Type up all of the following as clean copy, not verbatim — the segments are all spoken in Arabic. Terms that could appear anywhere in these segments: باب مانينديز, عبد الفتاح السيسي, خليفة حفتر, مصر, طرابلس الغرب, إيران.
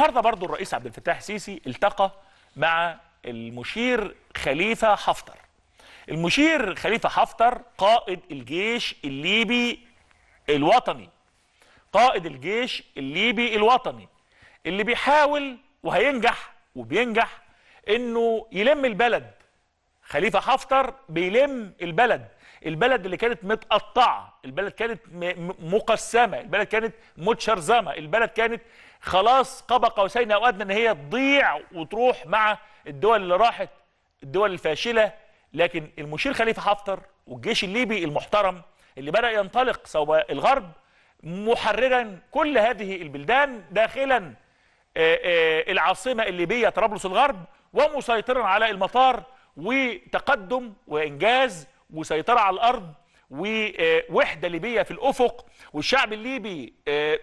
النهارده برضو الرئيس عبد الفتاح السيسي التقى مع المشير خليفة حفتر. المشير خليفة حفتر قائد الجيش الليبي الوطني. اللي بيحاول وهينجح وبينجح انه يلم البلد. خليفة حفتر بيلم البلد. البلد اللي كانت متقطعة، البلد كانت مقسمة، البلد كانت متشرزمة، البلد كانت خلاص قاب قوسين أو أدنى إن هي تضيع وتروح مع الدول اللي راحت، الدول الفاشلة. لكن المشير خليفة حفتر والجيش الليبي المحترم اللي بدأ ينطلق صوب الغرب محررا كل هذه البلدان داخلا العاصمة الليبية طرابلس الغرب، ومسيطرا على المطار، وتقدم وإنجاز وسيطرة على الأرض ووحدة ليبية في الأفق، والشعب الليبي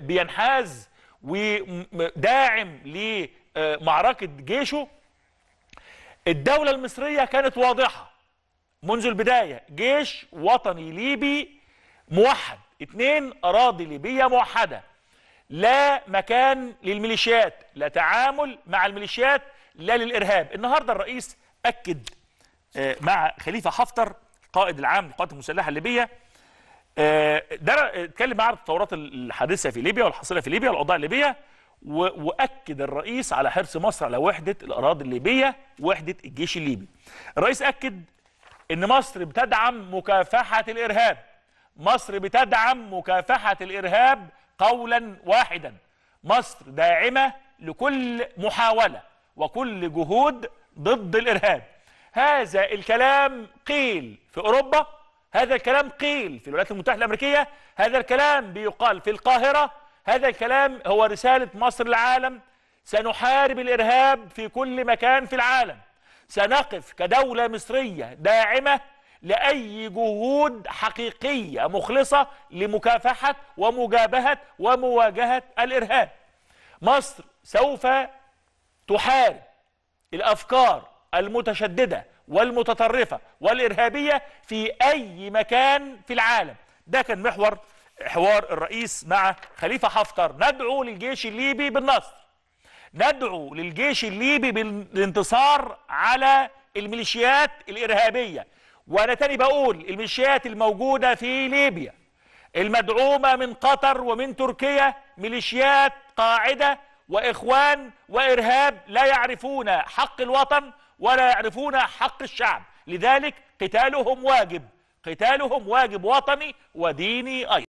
بينحاز وداعم لمعركة جيشه. الدولة المصرية كانت واضحة منذ البداية، جيش وطني ليبي موحد، 2 أراضي ليبية موحدة، لا مكان للميليشيات، لا تعامل مع الميليشيات، لا للإرهاب. النهاردة الرئيس أكد مع خليفة حفتر القائد العام للقوات المسلحة الليبية، اتكلم معاه عن التطورات الحادثة في ليبيا والحاصلة في ليبيا والأوضاع الليبية، وأكد الرئيس على حرص مصر على وحدة الأراضي الليبية، وحدة الجيش الليبي. الرئيس أكد إن مصر بتدعم مكافحة الإرهاب، قولا واحدا، مصر داعمة لكل محاولة وكل جهود ضد الإرهاب. هذا الكلام قيل في أوروبا، هذا الكلام قيل في الولايات المتحدة الأمريكية، هذا الكلام بيقال في القاهرة، هذا الكلام هو رسالة مصر للعالم. سنحارب الإرهاب في كل مكان في العالم، سنقف كدولة مصرية داعمة لأي جهود حقيقية مخلصة لمكافحة ومجابهة ومواجهة الإرهاب. مصر سوف تحارب الأفكار المتشددة والمتطرفة والإرهابية في أي مكان في العالم. ده كان محور حوار الرئيس مع خليفة حفتر. ندعو للجيش الليبي بالنصر، ندعو للجيش الليبي بالانتصار على الميليشيات الإرهابية. وأنا تاني بقول، الميليشيات الموجودة في ليبيا المدعومة من قطر ومن تركيا ميليشيات قاعدة وإخوان وإرهاب، لا يعرفون حق الوطن ولا يعرفون حق الشعب، لذلك قتالهم واجب، قتالهم واجب وطني وديني أيضا.